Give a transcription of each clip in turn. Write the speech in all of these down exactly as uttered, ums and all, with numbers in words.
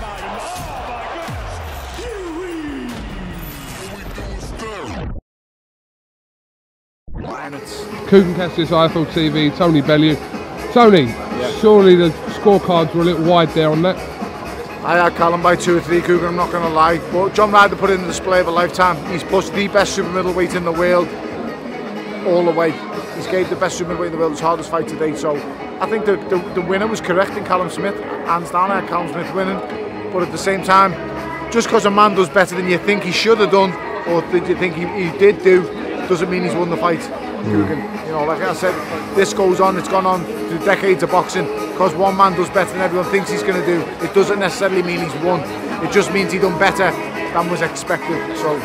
dynamite. Oh, my goodness. Huey. Coogan catches I F L T V, Tony Bellew. Tony, yeah. Surely the scorecards were a little wide there on that. I had Callum by two or three, Coogan, I'm not going to lie. But John Ryder put in the display of a lifetime. He's pushed the best super middleweight in the world all the way. He's gave the best super middleweight in the world his hardest fight to date. So I think the, the, the winner was correct in Callum Smith. Hands down, I had Callum Smith winning. But at the same time, just because a man does better than you think he should have done, or did you think he, he did do, doesn't mean he's won the fight. Coogan, you know, like I said, this goes on, it's gone on through decades of boxing. Because one man does better than everyone thinks he's going to do, it doesn't necessarily mean he's won. It just means he done better than was expected. So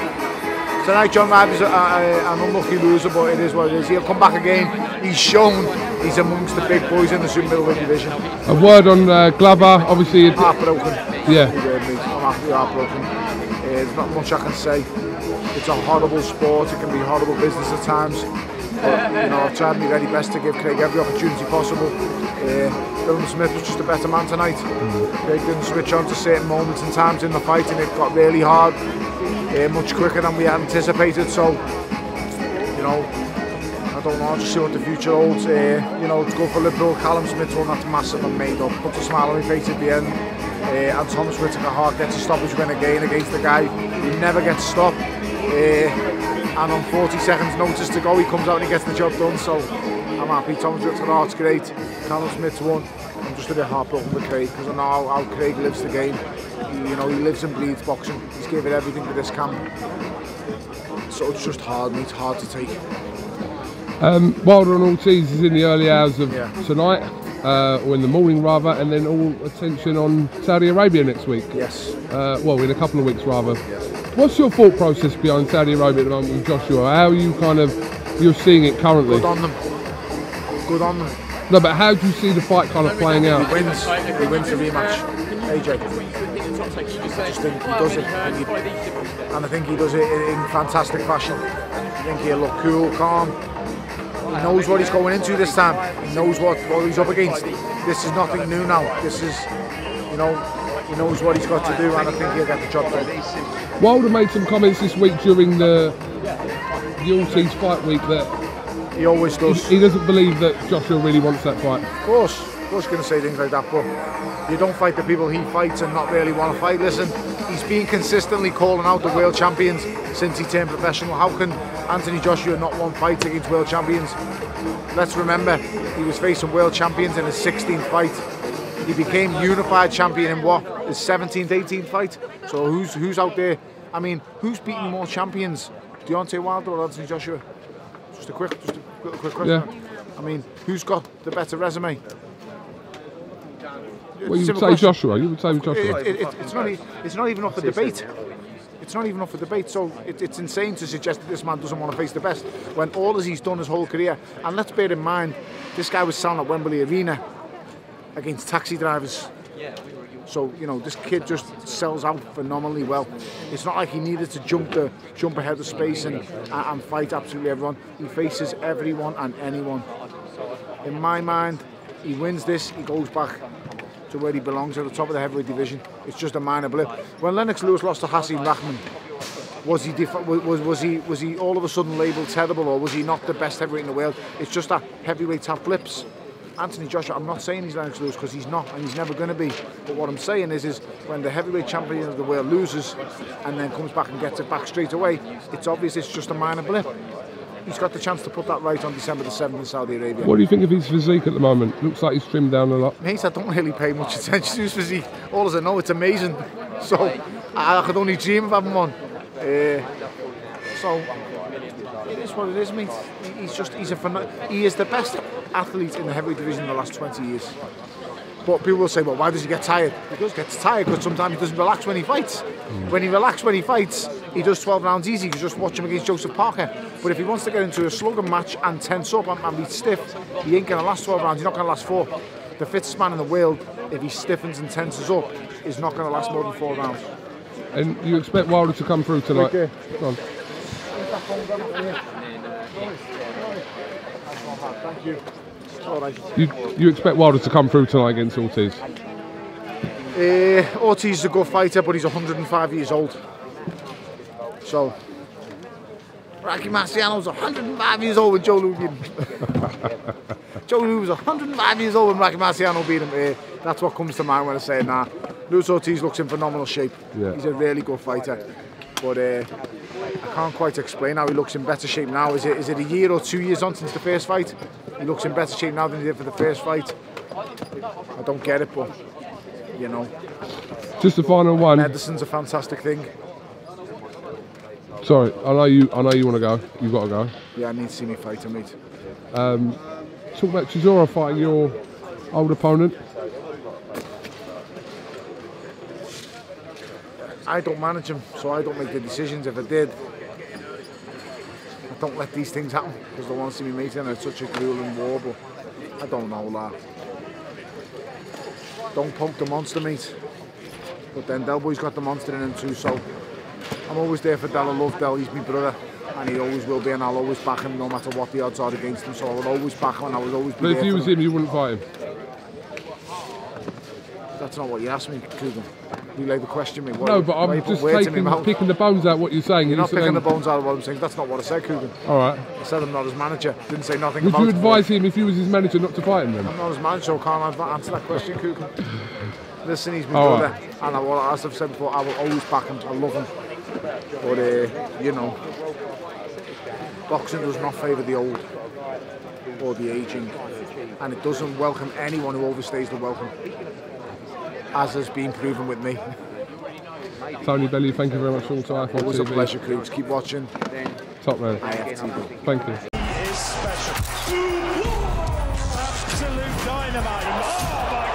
tonight John Ryder's an unlucky loser, but it is what it is. He'll come back again. He's shown he's amongst the big boys in the super middleweight division. A word on uh, Glabar, obviously. Heartbroken. Yeah. I'm happy, heartbroken. Uh, there's not much I can say. It's a horrible sport. It can be horrible business at times. But, you know, I've tried my very best to give Craig every opportunity possible. Uh, Callum Smith was just a better man tonight. Mm. Craig didn't switch on to certain moments and times in the fight, and it got really hard, uh, much quicker than we anticipated. So, you know, I don't know, I'll just see what the future holds. Uh, you know, to go for Liverpool, Callum Smith won, that's massive and made up. Puts a smile on my face at the end. Uh, and Thomas Whittaker Hart gets a stoppage win again against the guy who never gets stopped. Uh, And on forty seconds notice to go, he comes out and he gets the job done, so I'm happy. Thomas Ritter Hart's great, Callum Smith's won. I'm just a bit heartbroken with Craig, because I know how, how Craig lives the game. He, you know, he lives and bleeds boxing. He's given everything to this camp. So it's just hard, mate, hard to take. Um, Wilder and Ortiz is in the early hours of yeah. tonight, uh, or in the morning rather, and then all attention on Saudi Arabia next week. Yes. Uh, well, in a couple of weeks rather. Yes. What's your thought process behind Saudi Arabia at the moment with Joshua? How are you kind of, you're seeing it currently? Good on them. Good on them. No, but how do you see the fight kind of playing out? He wins. He wins the rematch. A J. I just think he does it. And, he, and I think he does it in fantastic fashion. I think he'll look cool, calm. He knows what he's going into this time. He knows what, what he's up against. This is nothing new now. This is, you know... He knows what he's got to do, and I think he'll get the job done. Wilder made some comments this week during the, the Ortiz fight week that he always does. He, he doesn't believe that Joshua really wants that fight. Of course, of course, he's going to say things like that, but you don't fight the people he fights and not really want to fight. Listen, he's been consistently calling out the world champions since he turned professional. How can Anthony Joshua not want fights against world champions? Let's remember, he was facing world champions in his sixteenth fight. He became unified champion in what, his seventeenth, eighteenth fight? So who's who's out there? I mean, who's beaten more champions, Deontay Wilder or Anthony Joshua? Just a quick, just a quick, quick question. Yeah. I mean, who's got the better resume? Well, you would say question. Joshua. You would say Joshua. It, it, it, it's not. It's not even up for debate. It's not even up for debate. So it, it's insane to suggest that this man doesn't want to face the best when all as he's done his whole career. And let's bear in mind, this guy was selling at Wembley Arena against taxi drivers. So, you know, this kid just sells out phenomenally well. It's not like he needed to jump the jump ahead of space and, and fight absolutely everyone. He faces everyone and anyone. In my mind, he wins this, he goes back to where he belongs, at the top of the heavyweight division. It's just a minor blip. When Lennox Lewis lost to Hasim Rahman, was he, was, was, he, was he all of a sudden labelled terrible, or was he not the best heavyweight in the world? It's just that heavyweight have blips. Anthony Joshua, I'm not saying he's Lennox Lewis, because he's not, and he's never going to be. But what I'm saying is, is when the heavyweight champion of the world loses and then comes back and gets it back straight away, it's obvious it's just a minor blip. He's got the chance to put that right on December the seventh in Saudi Arabia. What do you think of his physique at the moment? Looks like he's trimmed down a lot. Mate, I don't really pay much attention to his physique. All as I know, it's amazing. So I could only dream of having one. Uh, so... It is what it is, mate. He's just, he's a, he is the best athlete in the heavyweight division in the last twenty years. But people will say, well, why does he get tired? He does get tired because sometimes he doesn't relax when he fights. When he relaxes when he fights, he does twelve rounds easy. You just watch him against Joseph Parker. But if he wants to get into a slugging match and tense up and, and be stiff, he ain't going to last twelve rounds. He's not going to last four. The fittest man in the world, if he stiffens and tenses up, is not going to last more than four rounds. And you expect Wilder to come through tonight? Okay. Go on. Thank you. You, you expect Wilder to come through tonight against Ortiz? Uh, Ortiz is a good fighter, but he's one hundred and five years old. So Rocky Marciano's one hundred and five years old when Joe Lou beat him. Joe Lou was one hundred and five years old when Rocky Marciano beat him. Uh, that's what comes to mind when I say nah. Luis Ortiz looks in phenomenal shape. Yeah. He's a really good fighter. But uh, I can't quite explain how he looks in better shape now. Is it, is it a year or two years on since the first fight? He looks in better shape now than he did for the first fight. I don't get it, but, you know. Just the final one. Medicine's a fantastic thing. Sorry, I know you I know you want to go. You've got to go. Yeah, I need to see me fight, I need. Um, talk about Chisora fighting your old opponent. I don't manage him, so I don't make the decisions. If I did, I don't let these things happen because they want to see me making it such a grueling war, but I don't know, lad. Don't poke the monster, mate. But then Delboy's got the monster in him too, so I'm always there for Del. I love Del, he's my brother, and he always will be, and I'll always back him no matter what the odds are against him, so I'll always back him and I'll always be there. But if you was him, you wouldn't fight him? That's not what you asked me, Coogan. You laid the question me. What no, but I'm just taking, picking the bones out of what you're saying. You're not picking saying... the bones out of what I'm saying. That's not what I said, Coogan. All right. I said I'm not his manager. Didn't say nothing Would about it. Would you advise him if he was his manager not to fight him then? I'm not his manager, so can't I answer that question, Coogan? Listen, he's my brother. Right. And I, as I've said before, I will always back him. I love him. But, uh, you know, boxing does not favour the old or the ageing. And it doesn't welcome anyone who overstays the welcome. As has been proven with me. Tony Bellew, thank you very much for all time. It was a pleasure, Coogs. Keep watching. Top man. I F T V. Thank you. It is special. Absolute dynamite. Oh my